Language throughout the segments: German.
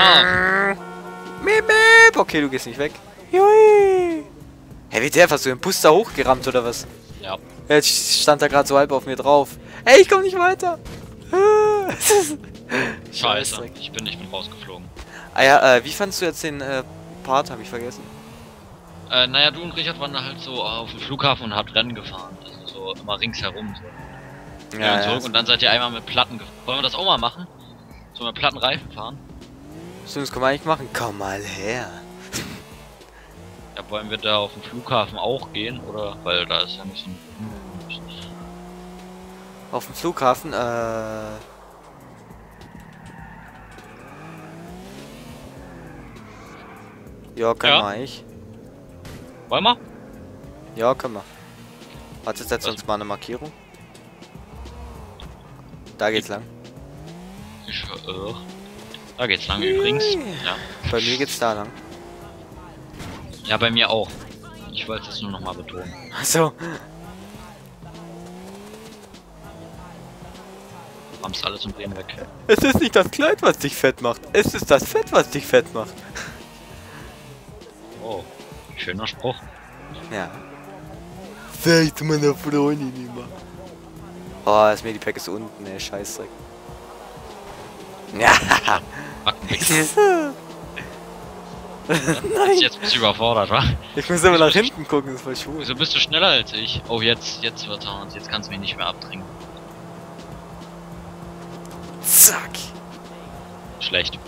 Ah. Miep, miep. Okay, du gehst nicht weg. Jui. Hey, wie der, hast du den Bus da hochgerammt oder was? Ja. Jetzt stand da gerade so halb auf mir drauf. Ey, ich komm nicht weiter. Scheiße, ich bin rausgeflogen. Ah ja, wie fandst du jetzt den Part, hab ich vergessen? Naja, du und Richard waren da halt so auf dem Flughafen und habt Rennen gefahren. Also so immer ringsherum. So. Ja, und, zurück. Und dann seid ihr einmal mit Platten gefahren. Wollen wir das auch mal machen? So mit Plattenreifen fahren? Stimmt, das können wir eigentlich machen. Komm mal her. Ja, wollen wir da auf dem Flughafen auch gehen, oder? Weil da ist ja ein bisschen... Auf dem Flughafen, ja, können wir eigentlich. Wollen wir? Ja, können wir. Warte, setz uns mal eine Markierung. Da geht's lang. Ich verirr. Da geht's lang übrigens. Ja. Bei mir geht's da lang. Ja, bei mir auch. Ich wollte es nur nochmal betonen. Ach so. Haben es alles und drehen weg. Es ist nicht das Kleid, was dich fett macht. Es ist das Fett, was dich fett macht. Oh, schöner Spruch. Ja. Seid meiner Freundin immer. Oh, das Medipack ist unten, ey, Scheißdreck. Ja. Nein. Jetzt bist du überfordert, wa? Ich muss immer nach hinten gucken, das ist voll schwul. Wieso bist du schneller als ich? Oh, jetzt wird er uns. Jetzt kannst du mich nicht mehr abdrängen. Zack. Schlecht.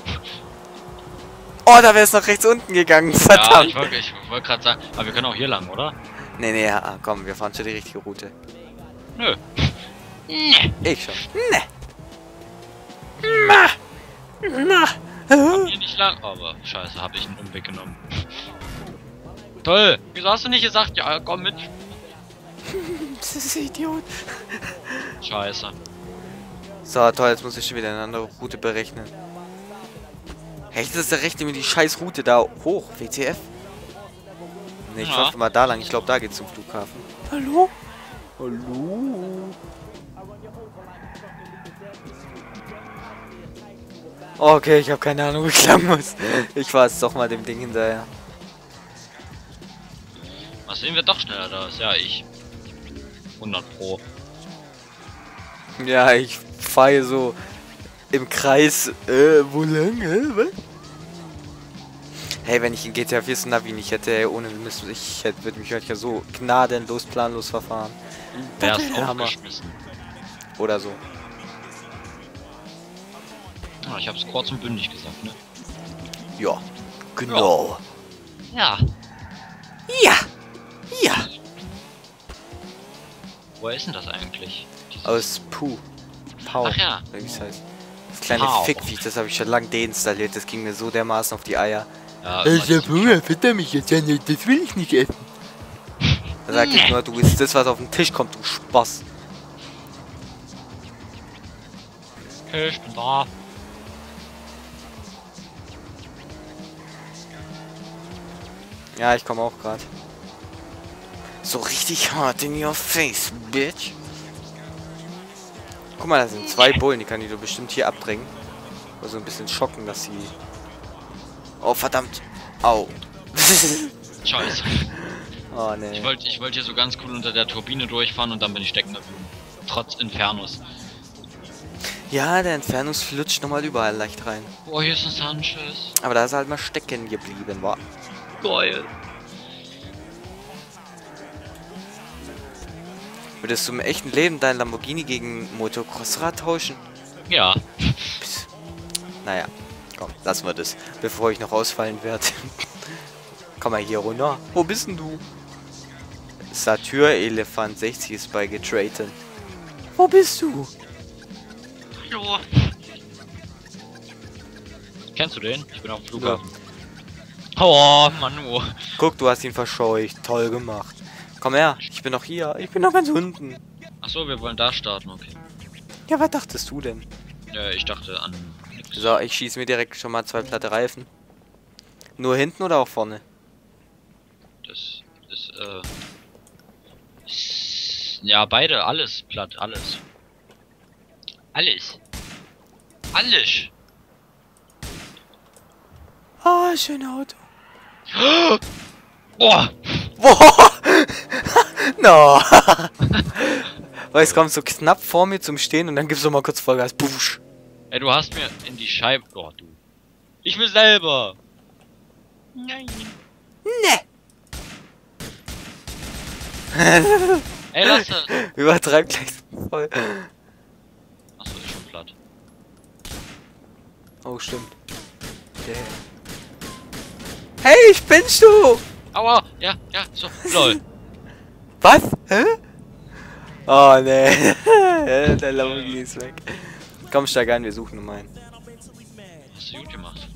Oh, da wäre es nach rechts unten gegangen. Verdammt. Ja, ich wollte gerade sagen, aber wir können auch hier lang, oder? Nee, ja, komm, wir fahren schon die richtige Route. Nö. Nee. Ich schon. Nee. Ma. Komm hier nicht lang, aber scheiße, habe ich einen Umweg genommen. Toll. Wieso hast du nicht gesagt, ja, komm mit? Das ist Idiot. Scheiße. So, toll, jetzt muss ich schon wieder eine andere Route berechnen. Rechts ist der rechte, mir die scheiß Route da hoch. WTF? Ne, ich fahr mal da lang. Ich glaube, da geht's zum Flughafen. Hallo? Hallo? Okay, ich habe keine Ahnung, wie ich lang muss. Ich fahr jetzt doch mal dem Ding hinterher. Was sehen wir doch schneller da? Ja, ich. 100 Pro. Ja, ich fahre so im Kreis, wo lang, was? Hey, wenn ich in GTA 4 Navi nicht hätte, ey, ohne Mist, ich würde mich heute ja so gnadenlos, planlos verfahren. Wär's aufgeschmissen. Oder so. Ah, ich hab's kurz und bündig gesagt, ne? Ja, genau. Ja. Ja. Woher ist denn das eigentlich? Aus Puh. Pau. Ach ja. Wie es heißt. Das kleine Fickviech, das habe ich schon lange deinstalliert. Das ging mir so dermaßen auf die Eier. Ja, ich hab Hunger, fütter mich jetzt. Ja, nee, das will ich nicht essen. Da sag ich nur, du isst das, was auf den Tisch kommt, du Spaß. Okay, ich bin da. Ja, ich komme auch gerade. So richtig hart in your face, bitch. Guck mal, da sind zwei Bullen, die kann ich doch bestimmt hier abdrängen. Oder so ein bisschen schocken, dass sie... Oh, verdammt. Au. Scheiße. Oh, nee. Ich wollte hier so ganz cool unter der Turbine durchfahren und dann bin ich stecken geblieben. Trotz Infernus. Ja, der Infernus flutscht nochmal überall leicht rein. Oh, hier ist ein Sanchez. Aber da ist er halt mal stecken geblieben, war. Geil. Würdest du im echten Leben dein Lamborghini gegen Motocrossrad tauschen? Ja. Psst. Naja, komm, lassen wir das, bevor ich noch ausfallen werde. Komm mal hier runter. Wo bist denn du? Satyr Elefant 60 ist bei getradet. Wo bist du? Hallo. Kennst du den? Ich bin auf dem Flughafen. Ja. Oh, Manu. Guck, du hast ihn verscheucht. Toll gemacht. Komm her, ich bin noch hier. Ich bin noch ganz unten. Achso, wir wollen da starten, okay. Ja, was dachtest du denn? Ja, ich dachte an... So, ich schieße mir direkt schon mal zwei platte Reifen. Nur hinten oder auch vorne? Das ist, ja, beide, alles platt, alles. Alles. Ah, schöne Auto. Boah! Boah! No! Weil es kommt so knapp vor mir zum Stehen und dann gibst du mal kurz Vollgas. Busch! Ey, du hast mir in die Scheibe... Oh, du. Ich will selber! Nein! Ne! Ey, lass das! Übertreib gleich voll. Achso, ist schon platt. Oh, stimmt. Okay. Hey, ich bin's, du! Aua! Ja, ja, so, lol. Was? Hä? Oh, ne. Der Lamborghini ist weg. Komm, steig ein, wir suchen um einen. Hast du gut gemacht.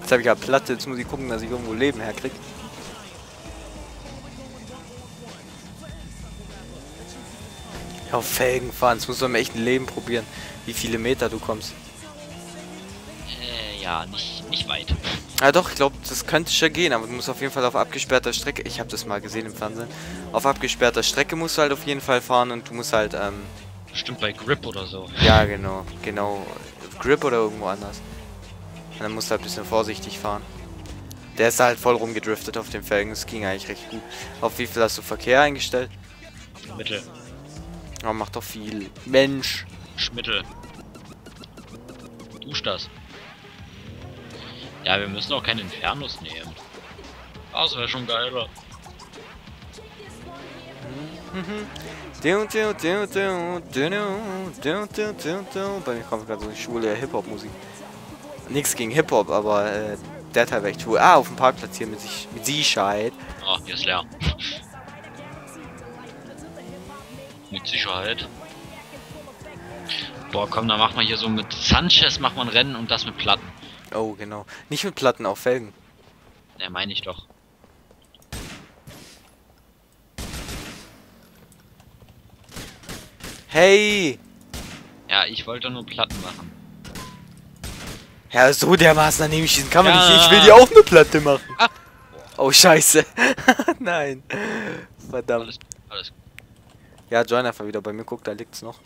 Jetzt hab ich ja Platte, jetzt muss ich gucken, dass ich irgendwo Leben herkrieg. Ja, auf Felgen fahren, das muss man im echten Leben probieren, wie viele Meter du kommst. Ja, nicht weit. Ja doch, ich glaube, das könnte schon gehen, aber du musst auf jeden Fall auf abgesperrter Strecke, ich habe das mal gesehen im Fernsehen, auf abgesperrter Strecke musst du halt auf jeden Fall fahren und du musst halt, bestimmt bei Grip oder so. Ja, genau, genau. Grip oder irgendwo anders. Und dann musst du halt ein bisschen vorsichtig fahren. Der ist halt voll rumgedriftet auf den Felgen, das ging eigentlich recht gut. Auf wie viel hast du Verkehr eingestellt? Mittel. Ja, macht doch viel. Mensch. Mittel. Dusch das. Ja, wir müssen auch keinen Infernus nehmen. Das wäre schon geiler. Bei mir kommt gerade so eine schwule Hip-Hop-Musik. Nichts gegen Hip-Hop, aber der Teil wäre echt cool. Ah, auf dem Parkplatz hier mit Sicherheit. Ah, hier ist leer. Mit Sicherheit. Boah, komm, dann machen wir hier so mit Sanchez, macht man Rennen und das mit Platten. Oh, genau. Nicht mit Platten, auch Felgen. Ja, meine ich doch. Hey! Ja, ich wollte nur Platten machen. Ja, so dermaßen, dann nehme ich diesen Kammer ja. Nicht. Ich will dir auch eine Platte machen. Ah. Oh, scheiße. Nein. Verdammt. Alles gut. Ja, join einfach wieder bei mir. Guck, da liegt's noch.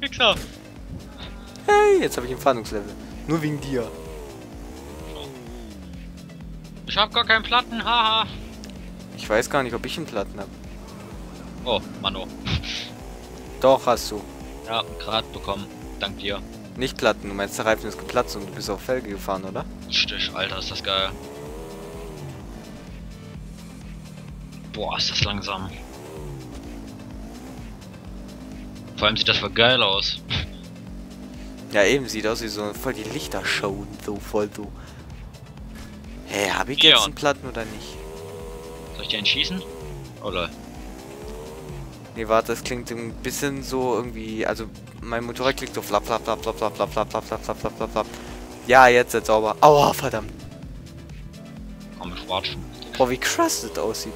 Fixer. Hey, jetzt habe ich ein Fahndungslevel. Nur wegen dir. Ich habe gar keinen Platten, haha. Ich weiß gar nicht, ob ich einen Platten habe. Oh, Mano. Doch, hast du. Ja, gerade bekommen. Dank dir. Nicht Platten, du meinst, der Reifen ist geplatzt und du bist auf Felge gefahren, oder? Stich, Alter, ist das geil. Boah, ist das langsam. Vor allem sieht das voll geil aus. Ja, eben, sieht aus wie so voll die Lichtershow und so, voll so. Hey, hab ich jetzt einen Platten oder nicht? Soll ich den schießen? Oh lol. Nee, warte, das klingt ein bisschen so irgendwie, also mein Motorrad klingt so flap, flap, flap, flap, flap, flap, flap, flap, flap, flap, flap, flap, flap. Ja, jetzt sauber. Aua, verdammt. Komm, schwarz. Boah, wie krass das aussieht.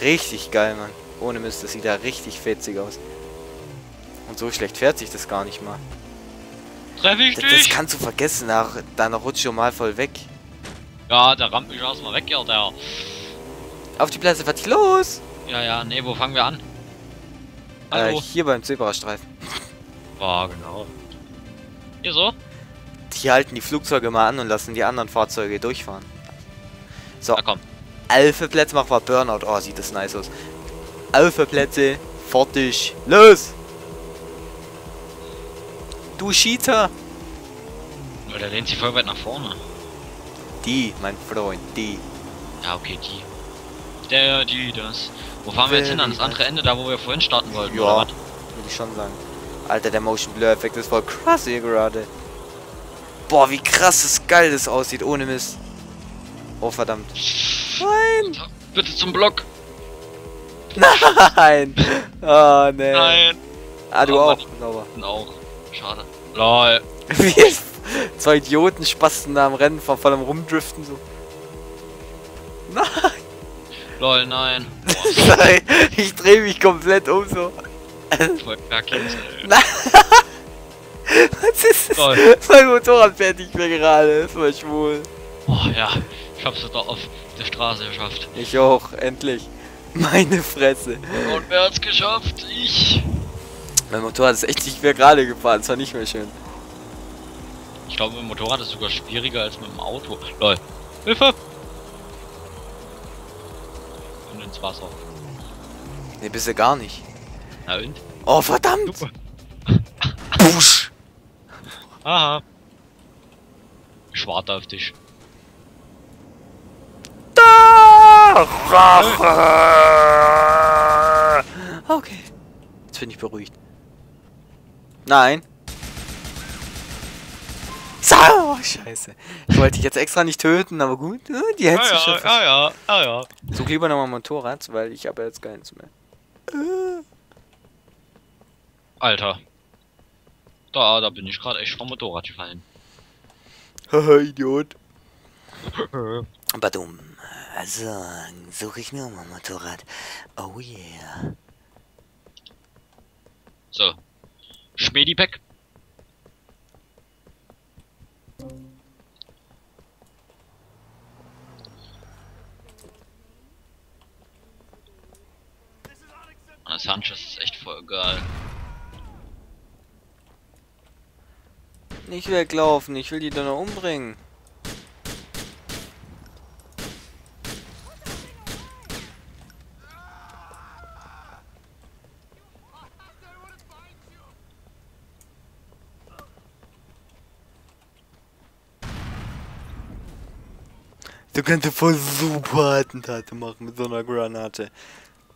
Richtig geil, Mann. Ohne Mist, das sieht da richtig fetzig aus. Und so schlecht fährt sich das gar nicht mal. Das kannst du vergessen, da rutscht schon mal voll weg. Ja, der rammt mich erstmal weg, ja, der. Auf die Plätze, was ist los? Ja, ja, nee, wo fangen wir an? Hier beim Zebrastreifen. War genau. Hier so? Hier halten die Flugzeuge mal an und lassen die anderen Fahrzeuge durchfahren. So, na, komm. 11 Plätze machen wir Burnout. Oh, sieht das nice aus. 11 Plätze, fertig, los! Du Cheater! Oh, der lehnt sich voll weit nach vorne. Die, mein Freund, die. Ja, okay, die. Der, die, das. Wo fahren wir jetzt hin? An das andere Ende, da wo wir vorhin starten wollten, ja, oder was? Würde ich schon sagen. Alter, der Motion Blur Effekt ist voll krass hier gerade. Boah, wie krass das geil das aussieht, ohne Mist. Oh, verdammt. Nein! Bitte zum Block! Nein! Oh, nee. Nein! Ah, du auch. Sauber. Auch. Schade. LOL. Wie zwei Idioten spasten da am Rennen von vollem Rumdriften so. Nein. LOL, nein. Boah, nein. Ich drehe mich komplett um so. Voll Berglinse, ey. Was ist das? LOL. Mein Motorrad fährt nicht mehr gerade. Das war schwul. Oh ja. Ich hab's doch auf der Straße geschafft. Ich auch. Endlich. Meine Fresse. Und wer hat's geschafft? Ich. Mein Motorrad ist echt nicht mehr gerade gefahren, das war nicht mehr schön. Ich glaube, mit dem Motorrad ist es sogar schwieriger als mit dem Auto. Lol. Hilfe! Und ins Wasser. Ne, bist du gar nicht. Na und? Oh, verdammt! Super. Busch! Aha. Ich warte auf dich. Da! Okay. Jetzt bin ich beruhigt. Nein. Oh, scheiße. Ich wollte dich jetzt extra nicht töten, aber gut. Die hättest du schon. Ja. Such lieber nochmal Motorrad, weil ich habe jetzt keins mehr. Alter. Da bin ich gerade echt vom Motorrad gefallen. Haha, Idiot. Badum. Also, suche ich mir mal Motorrad. Oh yeah. So. Schmedipack. Sanchez ist echt voll geil. Nicht weglaufen, ich will die da noch umbringen. Du könntest voll super Attentate machen mit so einer Granate.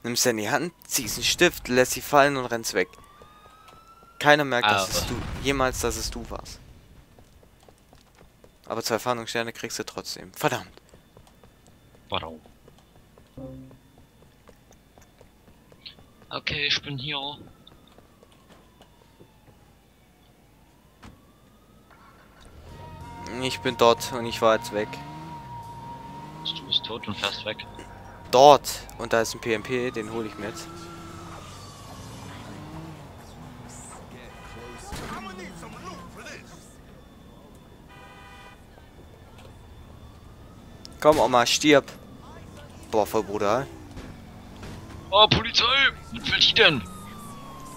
Nimmst du in die Hand, ziehst einen Stift, lässt sie fallen und rennst weg. Keiner merkt, dass es du warst. Aber 2 Fahndungssterne kriegst du trotzdem. Verdammt. Warum? Okay, ich bin hier. Ich bin dort und ich war jetzt weg. Du bist tot und fährst weg. Dort. Und da ist ein PMP, den hole ich mit. Komm, Oma, stirb. Boah, voll brutal. Oh, Polizei! Was will die denn?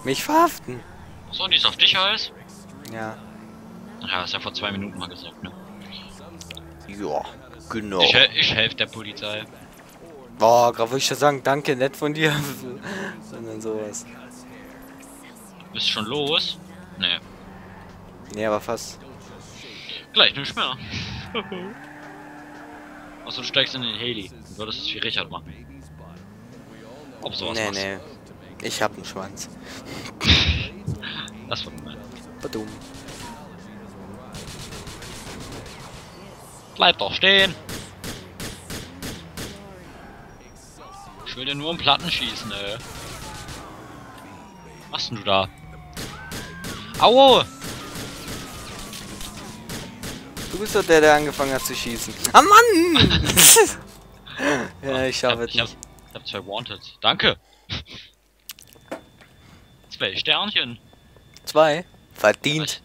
Mich verhaften. Achso, die ist auf dich heiß? Ja. Ja, ist ja vor 2 Minuten mal gesagt, ne? Ja, genau. Ich helfe der Polizei. Boah, gerade würde ich schon sagen, danke, nett von dir. Sondern sowas. Du bist schon los? Nee. Nee, aber fast. Gleich nicht mehr. Achso, du steigst in den Heli. Du würdest es wie Richard machen. Ob sowas nee, machst. Nee. Ich hab einen Schwanz. Das war gemein. Badum. Bleib doch stehen. Ich will ja nur um Platten schießen, ey. Was machst denn du da? Aua! Du bist doch der, der angefangen hat zu schießen. Ah, Mann! Ja, ich schaffe es nicht. Ich hab 2 Wanted. Danke! 2 Sternchen. 2? Verdient.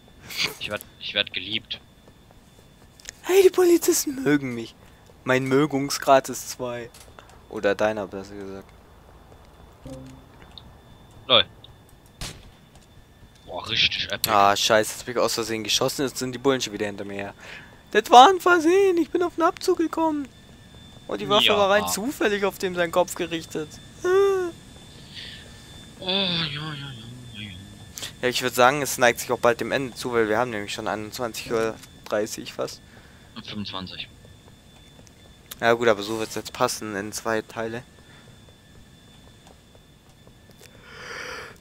Ich werd geliebt. Hey, die Polizisten mögen mich. Mein Mögungsgrad ist 2. Oder deiner, besser gesagt. Lol. Boah, richtig epic. Ah, scheiße, jetzt bin ich aus Versehen geschossen, jetzt sind die Bullen schon wieder hinter mir her. Das war ein Versehen, ich bin auf den Abzug gekommen. Und die Waffe war rein zufällig auf dem sein Kopf gerichtet. Oh, ja. Ja, ich würde sagen, es neigt sich auch bald dem Ende zu, weil wir haben nämlich schon 21:30 fast. 25. Ja gut, aber so wird es jetzt passen in 2 Teile.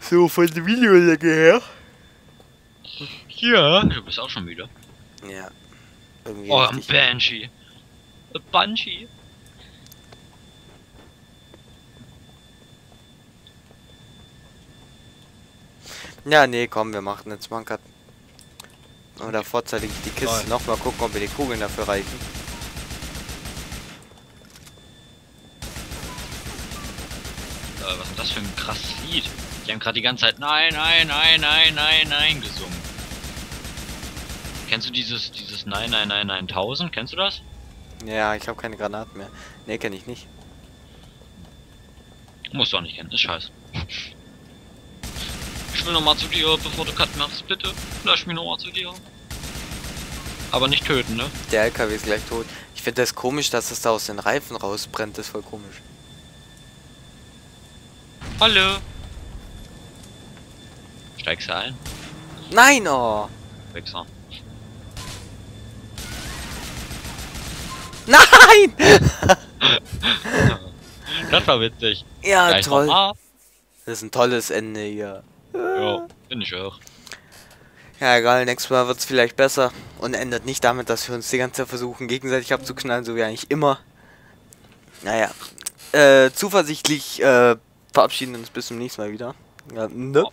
So, von der Videolänge her. Ja, du bist auch schon wieder. Ja. Irgendwie oh, ein Banshee. Ein Banshee. Ja, nee, komm, wir machen jetzt mal einen Cut. Oder vorzeitig die Kiste nochmal gucken, ob wir die Kugeln dafür reichen. Was ist das für ein krasses Lied? Die haben gerade die ganze Zeit Nein gesungen. Kennst du dieses Nein 1000? Kennst du das? Ja, ich habe keine Granaten mehr. Ne, kenne ich nicht. Musst du auch nicht kennen, ist scheiße. Ich will nochmal zu dir, bevor du Cut machst, bitte. Lass mich nochmal zu dir. Aber nicht töten, ne? Der LKW ist gleich tot. Ich finde das komisch, dass das da aus den Reifen rausbrennt. Das ist voll komisch. Hallo. Steigst du ein? Nein, oh! Wichser. Nein! Das war witzig. Ja, gleich toll. Nochmal. Das ist ein tolles Ende hier. Ja, finde ich auch. Ja, egal, nächstes Mal wird es vielleicht besser und endet nicht damit, dass wir uns die ganze Zeit versuchen, gegenseitig abzuknallen, so wie eigentlich immer. Naja, zuversichtlich verabschieden uns bis zum nächsten Mal wieder. Ja, ne?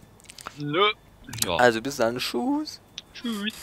Ja. Also bis dann, tschüss. Tschüss.